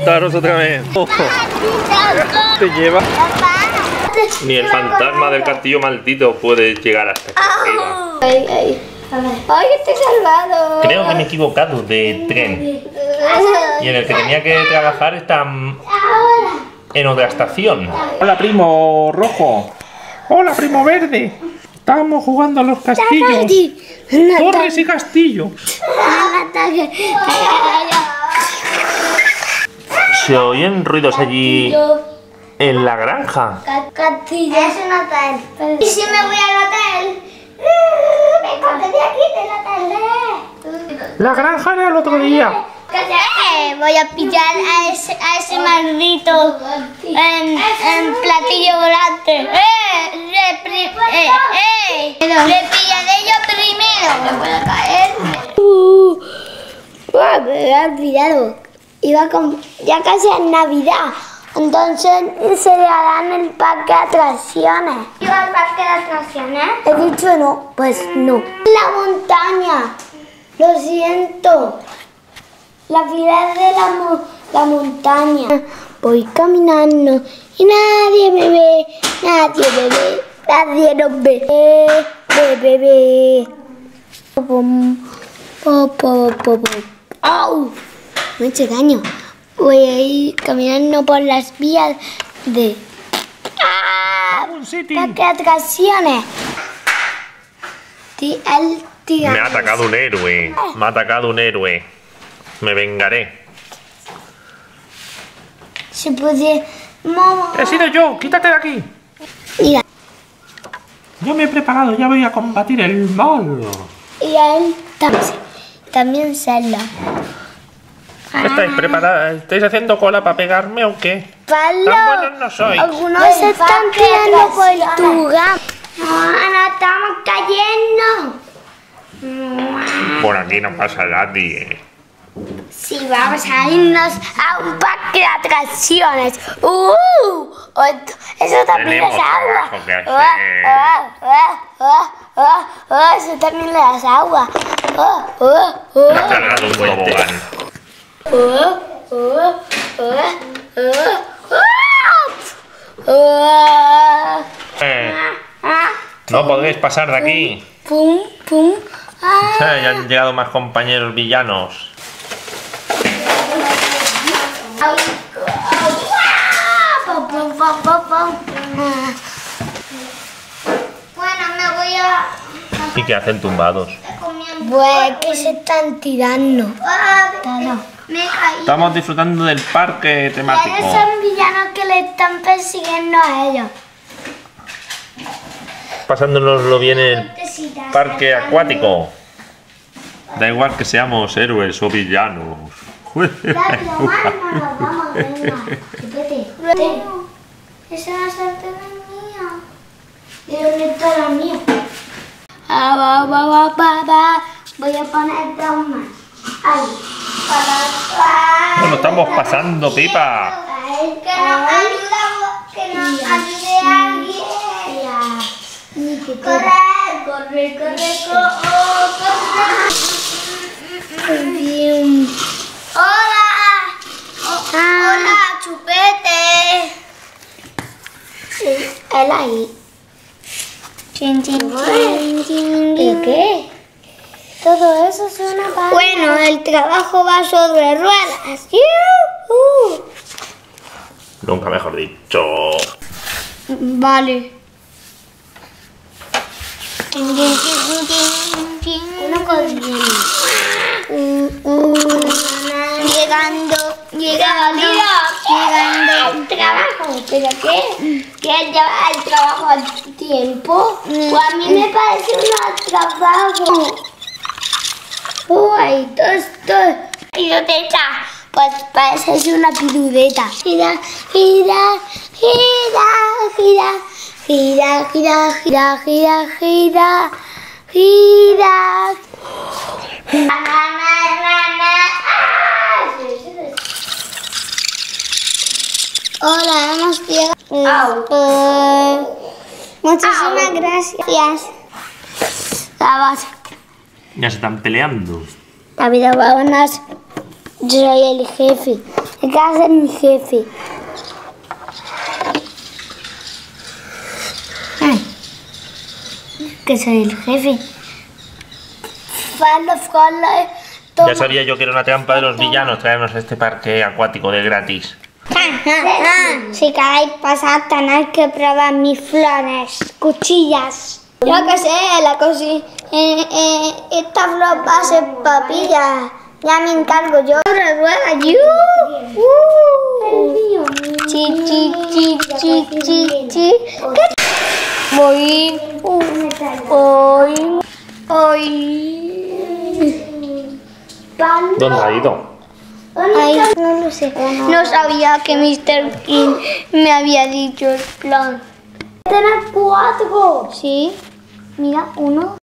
montaros otra vez. Te lleva. Ni el fantasma del castillo maldito puede llegar hasta aquí. Ay, ay. ¡Ay, estoy salvado! Creo que me he equivocado de tren. Y en el que tenía que trabajar está en otra estación. Hola, primo rojo. Hola, primo verde. Estamos jugando a los castillos. Torres y castillos. Se oyen ruidos allí en la granja. Castillo es un hotel. ¿Y si me voy al hotel? Me corté de aquí, te la tardé. La granja era el otro día. Voy a pillar a ese maldito en platillo volante. Le pillaré yo primero. Me voy a caer. Me había olvidado. Iba con, ya casi es Navidad. Entonces se le harán el parque de atracciones. ¿Iba al parque de atracciones? He dicho no, pues no. La montaña, lo siento. La ciudad de la montaña. Voy caminando y nadie me ve, nadie me ve, nadie nos ve. ¡Au! Me he hecho daño. Voy a ir caminando por las vías de... ¡Qué atracciones! Me ha atacado un héroe. Me ha atacado un héroe. Me vengaré. Se puede... Mamá. He sido yo. Quítate de aquí. Mira. Yo me he preparado. Ya voy a combatir el mal. Y a él también salga. ¿Estáis preparadas? ¿Estáis haciendo cola para pegarme o qué? Pablo, tan buenos no soy. Algunos se están tirando por tu gato. No, estamos cayendo. Por aquí no pasa nadie. Sí, vamos a irnos a un parque de atracciones. Eso también es agua. Eso también es agua. Me ha cargado un tobogán. No podéis pasar de aquí. Pum, pum. Ya han llegado más compañeros villanos. Bueno, me voy a... ¿Y qué hacen tumbados? Pues que se están tirando. Estamos disfrutando del parque temático. Ellos son villanos que le están persiguiendo a ellos. Pasándonoslo bien en el parque acuático. Da igual que seamos héroes o villanos. Vamos, venga. Esa sartén es mía. ¿De dónde está la mía? Voy a poner dos más. Bueno, estamos pasando pipa. Que nos ayude alguien. Corre. Hola. Hola, chupete. Sí, él ahí. Chin, chin, chin, chin. ¿Y qué? Todo eso es una vaina. Bueno, el trabajo va sobre ruedas. Nunca mejor dicho. Vale. Uno con Llegando al trabajo. ¿Pero qué? ¿Quieres llevar al trabajo al tiempo? Pues a mí me parece un trabajo. Uy, todo piruleta. Pues parece una piruleta. Gira, gira, gira, gira, gira, gira, gira, gira, gira, gira. Hola, hemos llegado. Muchísimas gracias. Vamos. Ya se están peleando. David, vámonos. Yo soy el jefe. de casa de mi jefe. Ay, que soy el jefe. Ya sabía yo que era una trampa de los villanos traernos este parque acuático de gratis. Si queréis pasar, tenéis que probar mis flores, cuchillas. Yo que sé, la cosa. Esta flor va a ser papilla. Ya me encargo yo. ¿Dónde ha ido? Ay, no lo sé. No sabía que Mr. King me había dicho el plan. Tener cuatro. Sí. Mira, uno,